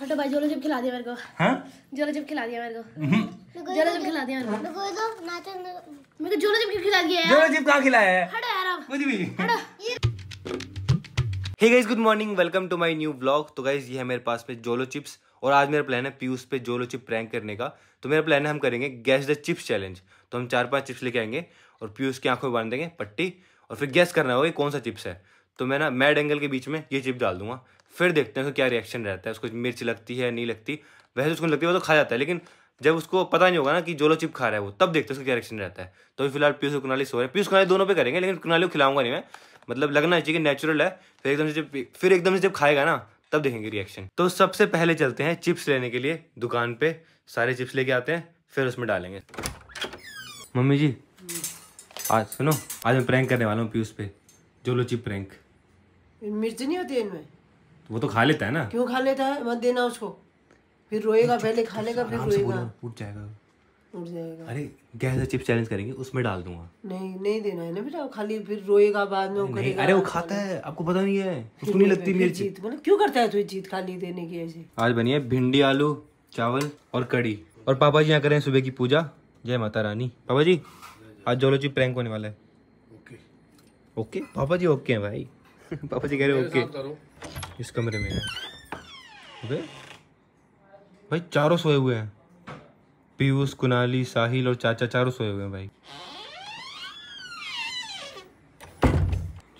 हटो भाई, जोलो चिप खिला दिया मेरे को। हां जोलो चिप खिला दिया मेरे को, जोलो चिप खिला दिया मेरे को। दो नाचो मेरे को। जोलो चिप क्यों खिला दिया यार? जोलो चिप कहां खिलाया है? हटो यार अब कुछ भी। हटो। Hey guys, good morning, welcome to my new vlog. तो गाइस ये है मेरे पास में जोलो चिप्स और आज मेरा प्लान है पीयूष पे जोलो चिप प्रैंक करने का। तो मेरा प्लान है हम करेंगे गैस द चिप्स चैलेंज। तो हम 4-5 चिप्स लेके आएंगे और पीयूष की आंखों में बांध देंगे पट्टी और फिर गैस करना होगा कौन सा चिप्स है। तो मैं ना मैड एंगल के बीच में ये चिप डाल दूंगा, फिर देखते हैं उसको क्या रिएक्शन रहता है। उसको मिर्च लगती है नहीं लगती, वैसे उसको लगती है वो तो खा जाता है, लेकिन जब उसको पता नहीं होगा ना कि जोलो चिप खा रहा है वो, तब देखते हैं उसका क्या रिएक्शन रहता है। तो फिलहाल पीयूष और कुणाली सो रहे हैं। पीयूष कुणाली दोनों पे करेंगे, लेकिन कुणाली को खिलाऊंगा नहीं मैं, मतलब लगना चाहिए कि नेचुरल है। फिर एकदम से जब खाएगा ना तब देखेंगे रिएक्शन। तो सबसे पहले चलते हैं चिप्स लेने के लिए दुकान पे, सारे चिप्स लेके आते हैं फिर उसमें डालेंगे। मम्मी जी आज सुनो, आज मैं प्रैंक करने वाला हूँ पीयूष पे, जोलो चिप प्रैंक। मिर्च नहीं होती इनमें, वो तो खा लेता है ना। क्यों खा लेता है? मत देना उसको, फिर रोएगा। पहले खा लेगा फिर रोएगा, उठ जाएगा। अरे गैस चिप चैलेंज करेंगे उसमें डाल दूंगा। नहीं देना है ना बेटा, खाली फिर रोएगा बाद में वो करेगा। अरे वो खाता है, आपको पता नहीं है, उसको नहीं लगती मिर्च। क्यों करता है तू जीत खाली देने की ऐसे? आज बनी है भिंडी आलू चावल और कड़ी। और पापा जी यहाँ करें सुबह की पूजा, जय माता रानी। पापा जी आज जोलो चिप प्रैंक होने वाला है। ओके पापा जी, ओके है भाई। पापा जी कह रहे ओके। इस कमरे में भाई चारों सोए हुए हैं, पीयूष कुणाली साहिल और चाचा, चारों सोए हुए हैं भाई।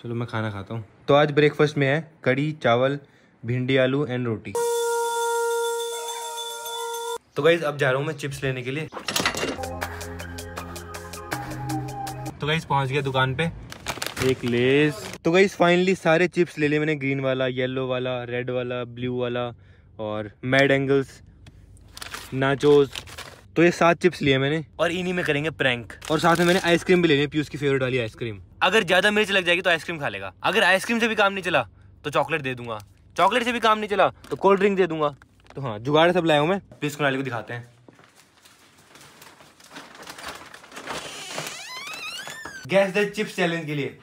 चलो मैं खाना खाता हूँ। तो आज ब्रेकफास्ट में है कड़ी चावल भिंडी आलू एंड रोटी। तो गाइस अब जा रहा हूँ मैं चिप्स लेने के लिए। तो गाइस पहुँच गया दुकान पे, एक लेस। तो गाइस फाइनली सारे चिप्स ले लिए मैंने, ग्रीन वाला येलो वाला रेड वाला ब्लू वाला और मैड एंगल्स नाचोस। तो ये 7 चिप्स लिए मैंने और इन्हीं में करेंगे प्रैंक। और साथ में मैंने आइसक्रीम भी लेनी है, पीयूष की फेवरेट वाली आइसक्रीम। अगर ज्यादा मिर्च लग जाएगी तो आइसक्रीम खा लेगा, अगर आइसक्रीम से भी काम नहीं चला तो चॉकलेट दे दूंगा, चॉकलेट से भी काम नहीं चला तो कोल्ड ड्रिंक दे दूंगा। तो हाँ जुगाड़ सब लाया हूँ मैं। पीयूष कुणाली को दिखाते हैं। गैस द चिप्स चैलेंज के लिए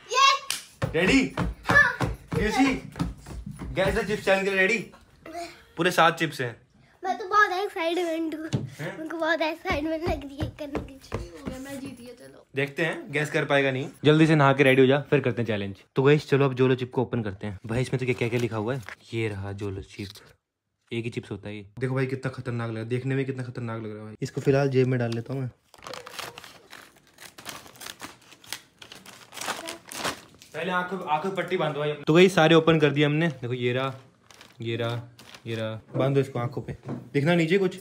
रेडी? हाँ। गैस द चिप्स चैलेंज के लिए रेडी? पूरे 7 चिप्स हैं। मैं तो बहुत एक्साइटमेंट हूं, मुझको बहुत एक्साइटमेंट लग रही है करने की। मैं जीत गया, चलो देखते हैं गैस कर पाएगा नहीं। जल्दी से नहा के रेडी हो जा, फिर करते हैं चैलेंज। तो गाइस चलो अब जोलो चिप को ओपन करते हैं। भाई इसमें तो क्या लिखा हुआ है। ये रहा जोलो चिप, एक ही चिप्स होता है ये। देखो भाई कितना खतरनाक लग रहा है, देखने में कितना खतरनाक लग रहा है भाई। इसको फिलहाल जेब में डाल लेता हूँ मैं। पहले आंखों पट्टी बांधो भाई। तो भाई सारे ओपन कर दिए हमने। देखो ये रहा, ये रहा, ये रहा। बांधो इसको आंखों पे। दिखना नीचे कुछ?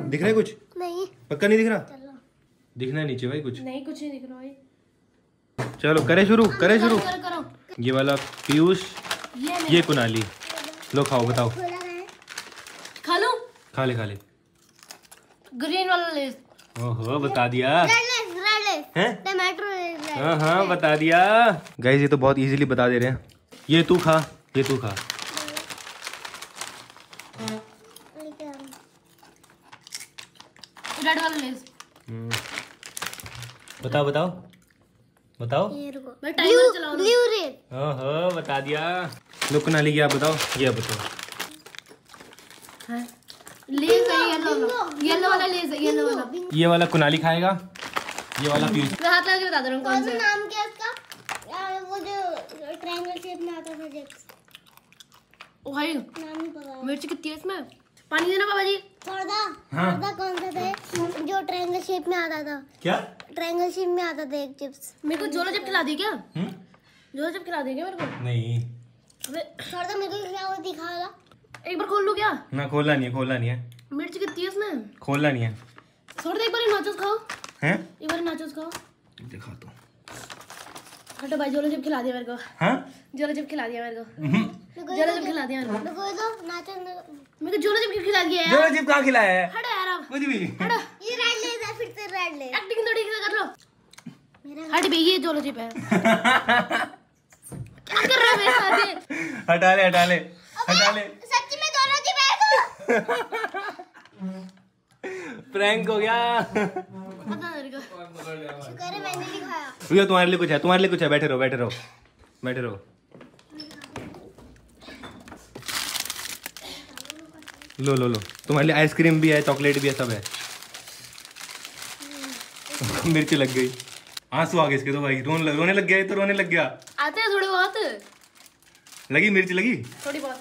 दिख रहा है कुछ? नहीं। पक्का नहीं दिख रहा? चलो। दिखना नीचे भाई कुछ? नहीं, कुछ नहीं दिख रहा भाई। चलो करे शुरू। ये वाला पीयूष, ये कुणाली। लो खाओ, बताओ। खा लूं? खा ले। ग्रीन वाला ले। ओहो बता दिया। हाँ बता दिया। गाइस ये तो बहुत इजीली बता दे रहे हैं। ये तू खा। रेड वाला लेस। बताओ। ये रुको, मैं टाइमर चला रहा हूं। Blue red. ओहो बता दिया। लो कुणाली जी आप बताओ, ये बताओ। हां लेस है येलो वाला। ये वाला कुणाली खाएगा, ये वाला पीयूष। मैं हाथ लगा के बता दे रहा हूं कौन सा है। नाम क्या है इसका? वो जो ट्रायंगल शेप में आता था जेक्स। ओए नाम नहीं पता। मिर्च कितनी है इसमें? पानी देना बाबा जी। पर्दा कौन सा था जो ट्रायंगल शेप में आता था? क्या ट्रायंगल शेप में आता था एक चिप्स? मेरे को जोलो चिप खिला दी क्या? जोलो चिप खिला दी क्या मेरे को? नहीं पर्दा मेरे को खिला, वो दिखाओ एक बार। खोल लूं क्या? ना खोलना नहीं है। मिर्च कितनी है इसमें? खोलना नहीं है। छोड़ दे, एक बार नाचोस खाओ। हैं? एक बार नाचोस खाओ। दिखाता हूं। हटो भाई, जोलो चिप खिला दिया मेरे को। हां जोलो चिप खिला दिया मेरे को, जोलो चिप खिला दिया मेरे को। दो नाचो मेरे को। जोलो चिप क्यों खिला दिया यार? जोलो चिप कहां खिलाया है? हटो यार अब कुछ भी। हटो ये रेड ले जा, फिर से रेड ले। एक्टिंग थोड़ी सी कर लो मेरा। हट बे, ये जोलो चिप है। क्या कर रहा है मेरे साथ? हटा ले। सच्ची में जोलो चिप है तो प्रैंक हो गया। भैया तुम्हारे लिए कुछ है। बैठे रहो। लो लो लो, तुम्हारे लिए आइसक्रीम भी है, चॉकलेट भी है, सब है। मिर्च लग गई, आंसू आ गए इसके तो भाई, रोने लग गया, तो रोने लग गया। आते हैं थोड़ी बहुत, लगी मिर्च लगी थोड़ी बहुत।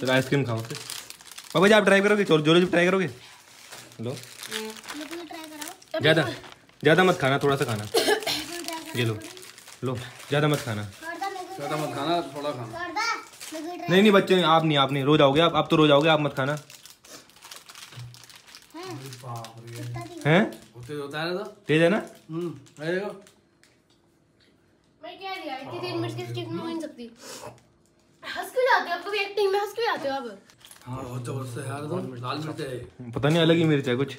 चलो आइसक्रीम खाओ फिर। बाबा जी आप ट्राई करोगे, जोलो चिप ट्राई करोगे? लो ज़्यादा ज़्यादा मत खाना, थोड़ा सा खाना। ये लो लो, ज़्यादा मत खाना, ज़्यादा मत खाना, थोड़ा खाना। नहीं नहीं बच्चे, आप नहीं, आप नहीं, रोज आओगे आप तो रोज आओगे, आप मत खाना हैं। तेज है ना? मैं क्या दिया, इतनी तेज मिर्च किस चीज़ में हो नहीं सकती। हंस क्यों जाते हो आप, कभी एक्टिंग में हंस क्यों जाते हो आप? हां बहुत जबरदस्त है यार, तो लाल मिर्च है, पता नहीं अलग ही मिर्च है कुछ।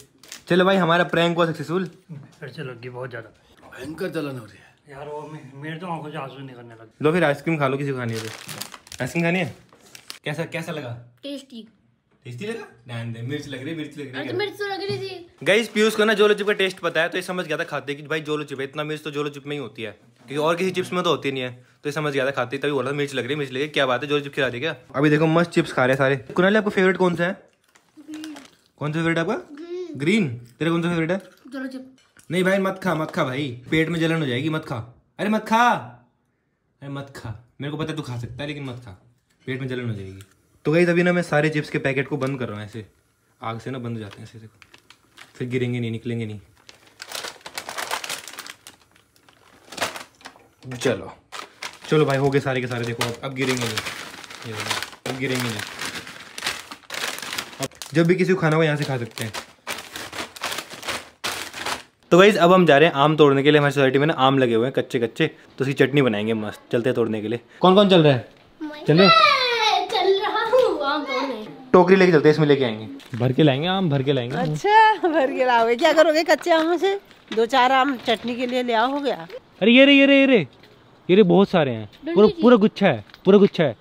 चलो भाई हमारा प्रैंक हुआ सक्सेसफुल। मिर्च लग गई बहुत ज्यादा, भयंकर जलन हो रही है यार, वो मेरे तो आंखों से आंसू निकलने लगे। लो फिर आइसक्रीम खा लो, किसी को खानी है आइसक्रीम खानी है। कैसा कैसा लगा? टेस्टी टेस्टी लगा? ध्यान दे, मिर्च लग रही, मिर्च लग रही, मिर्च तो लग रही थी। गाइस पीयूष को ना जोलो चिप का टेस्ट पता है, तो ये समझ गया था खाते कि भाई जोलो चिप है, इतना मिर्च तो जोलो चिप में ही होती है, क्योंकि और किसी चिप्स में तो होती नहीं है। तो ये समझ गया था खाते, तभी बोला मिर्च लग रही, मिर्च लग रही। क्या बात है, जोलो चिप खिला देगा। अभी देखो मस्त चिप्स खा रहे सारे। कुणाल आपका फेवरेट कौन सा है? कौन सा फेवरेट आपका? ग्रीन। तेरा कौन सा फेवरेट है? जोलो चिप। नहीं भाई मत खा, मत खा भाई, पेट में जलन हो जाएगी, मत खा। अरे मत खा, अरे मत खा, मेरे को पता है तू खा सकता है, लेकिन मत खा, पेट में जलन हो जाएगी। तो गाइस अभी ना मैं सारे चिप्स के पैकेट को बंद कर रहा हूँ, ऐसे आग से ना बंद हो जाते हैं ऐसे, फिर गिरेंगे नहीं, निकलेंगे नहीं। चलो चलो भाई हो गए सारे के सारे, देखो अब गिरेंगे नहीं, अब गिरेंगे नहीं। जब भी किसी को खाना हो यहाँ से खा सकते हैं। तो गाइस अब हम जा रहे हैं आम तोड़ने के लिए, हमारी सोसाइटी में ना आम लगे हुए हैं कच्चे कच्चे, तो उसकी चटनी बनाएंगे मस्त। चलते हैं तोड़ने के लिए। कौन कौन चल रहा है? चल रहा हूँ आम तोड़ने। टोकरी लेके चलते हैं, इसमें लेके आएंगे, भर के लाएंगे आम, भर के लाएंगे। अच्छा भर के लाओगे, क्या करोगे कच्चे आमों से? दो चार आम चटनी के लिए ले आओ, हो गया। अरे ये रे बहुत सारे हैं, पूरा गुच्छा है।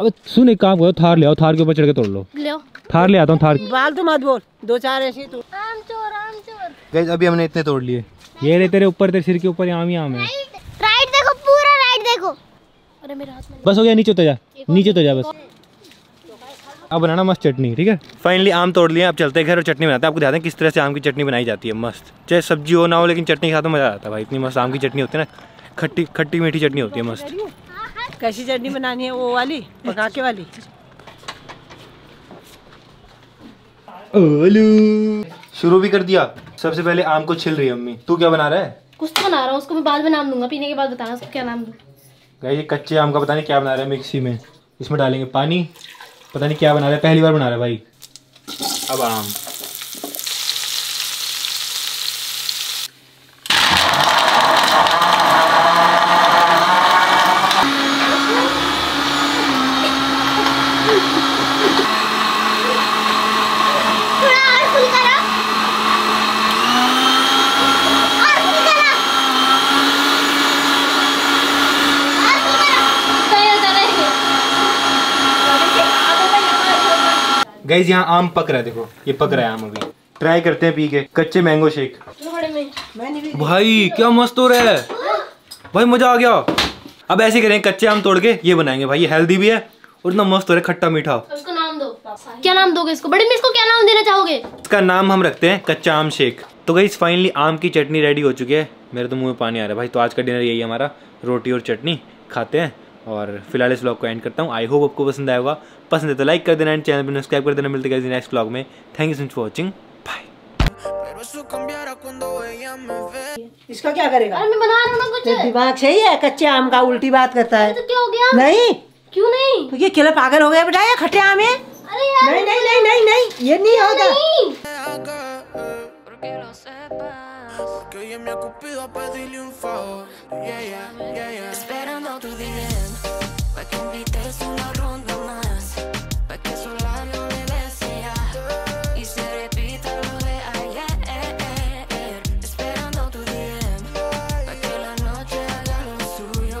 अबे सुन एक काम करो, थार ले आओ, थार के ऊपर चढ़ के तोड़ लो। थार ले आता हूँ, थार बाल तो मत बोल, दो चार ऐसे। गाइस अभी हमने इतने तोड़ लिए, ये रे तेरे ऊपर, तेरे सिर के ऊपर आम ही आम है। राइट देखो, पूरा राइट देखो। अरे मेरा हाथ में बस हो गया, नीचे तो जा, नीचे तो जा बस। अब बनाना मस्त चटनी, ठीक है। फाइनली आम तोड़ लिए, अब चलते हैं घर और चटनी बनाते हैं। आपको दिखाते हैं किस तरह से आम की चटनी बनाई जाती है, मस्त। चाहे सब्जी हो ना हो, लेकिन चटनी खाता मजा आता है भाई, इतनी मस्त आम की चटनी होती है ना, खट्टी खट्टी मीठी चटनी होती है मस्त। कैसी चटनी बनानी है? वो वाली पका के वाली। शुरू भी कर दिया। सबसे पहले आम को छिल रही है अम्मी। तू क्या बना रहा है? कुछ तो बना रहा हूँ, उसको मैं बाद में नाम दूंगा, पीने के बाद बताना उसको क्या नाम दूँ। गाइस ये कच्चे आम का पता नहीं क्या बना रहा है मिक्सी में, इसमें डालेंगे पानी, पता नहीं क्या बना रहा है, पहली बार बना रहा है भाई। अब आम गाइस यहाँ आम पक रहा है, देखो ये पक रहा है आम। अभी ट्राई करते हैं पी के कच्चे मैंगो शेक। भाई क्या मस्त हो रहा है भाई, मजा आ गया। अब ऐसे करेंगे, कच्चे आम तोड़ के ये बनाएंगे भाई, ये हेल्दी भी है और इतना मस्त हो रहा है, खट्टा मीठा। इसको नाम दो, क्या नाम दोगे इसको? बड़े मिर्च को क्या नाम देना चाहोगे? इसका नाम हम रखते हैं कच्चा आम शेक। तो गाइस फाइनली आम की चटनी रेडी हो चुकी है, मेरे तो मुँह में पानी आ रहा है भाई। तो आज का डिनर यही हमारा, रोटी और चटनी खाते हैं, और फिलहाल इस ब्लॉग को एंड करता हूँ। आई होप आपको पसंद आएगा, पसंद है तो लाइक कर देना एंड चैनल पर सब्सक्राइब कर देना। मिलते हैं नेक्स्ट ब्लॉग में, thank you so much for watching, bye. इसका क्या करेगा? अरे मैं बना रहा हूं ना कुछ। तेरा दिमाग सही है? कच्चे आम का उल्टी बात करता है तो क्या हो गया? नहीं क्यों नहीं, तो ये केला पागल हो गया बेटा, ये खट्टे आम है। अरे यार नहीं नहीं नहीं नहीं, ये नहीं होगा। Que yo me acupido a pedirle un favor, yeah, yeah, yeah, yeah. Esperando tu DM, pa' que invites una ronda más.